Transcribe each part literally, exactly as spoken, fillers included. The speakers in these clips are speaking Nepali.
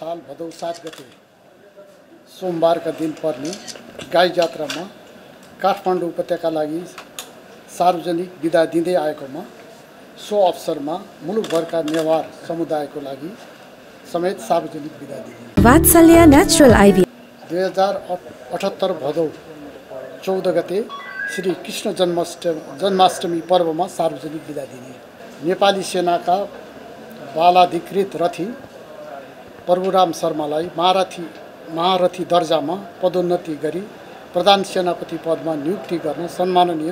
साल भदौ सात गते सोमवार का दिन पर्ने गाई जात्रा में काठमाडौँ उपत्यका लागि सार्वजनिक विदा दिँदै आएकोमा सो अवसर में मुलुकभर का नेवार समुदाय को लागि समेत सार्वजनिक विदा दिए। वात्सल्य नेचुरल आईवी दुई हजार अठहत्तर भदौ चौध गते श्री कृष्ण जन्माष्टमी जन्माष्टमी पर्व में सार्वजनिक विदा दिने। नेपाली सेना का बालाधिकृत रथी प्रभुराम शर्मालाई महारथी महारथी दर्जा में पदोन्नति गरी प्रधान सेनापति पद में नियुक्ति गर्न सम्माननीय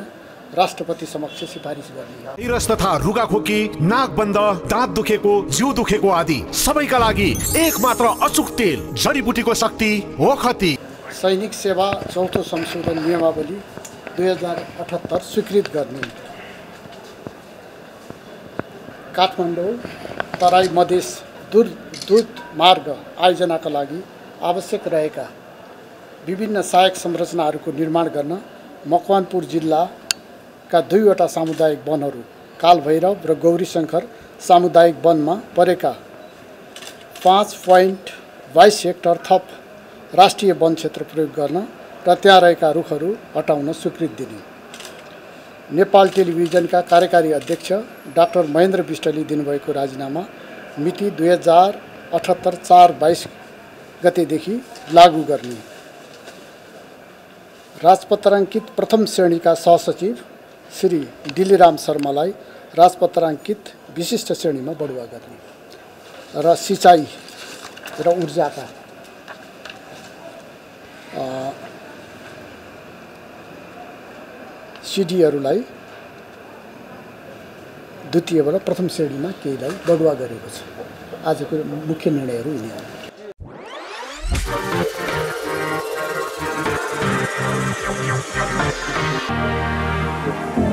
राष्ट्रपति समक्ष सिफारिस गरियो। नीरस तथा रुगाखोकी, नाकबन्द, दाँत दुखेको, जिउ दुखेको आदि सबैका लागि एक मात्र अचुक तेल जडीबुटीको शक्ति ओखती। सैनिक सेवा चौथो संशोधन नियमावली दुई हजार अठहत्तर स्वीकृत गर्ने काठमाडौँ तराई मधेस दूत मार्ग आयोजनाका लागि आवश्यक रहेका विभिन्न सहायक संरचनाहरूको निर्माण गर्न मकवानपुर जिल्ला का दुईवटा सामुदायिक वनहरू काल भैरव र गौरीशंकर सामुदायिक वन में परेका पाँच पॉइंट बाईस हेक्टर थप राष्ट्रिय वन क्षेत्र प्रयोग गर्न र त्यहाँ रहेका रुखहरू हटाउन स्वीकृति दिने। नेपाल टेलिभिजन का कार्यकारी अध्यक्ष डाक्टर महेन्द्र बिष्टले दिनुभएको राजीनामा मिति दुई हजार अठहत्तर चार बाईस गतेदेखि लागू गर्ने। राजपत्राङ्कित प्रथम श्रेणी का सहसचिव श्री दिलीराम शर्मालाई राजपत्राङ्कित विशिष्ट श्रेणी में बढुवा गर्ने र सिंचाई र ऊर्जा का सीडीहरूलाई द्वितीयबाट प्रथम श्रेणी में केहीलाई बढुवा गरेको छ। आजको मुख्य निर्णयहरू यिनीहरू। We'll be right back.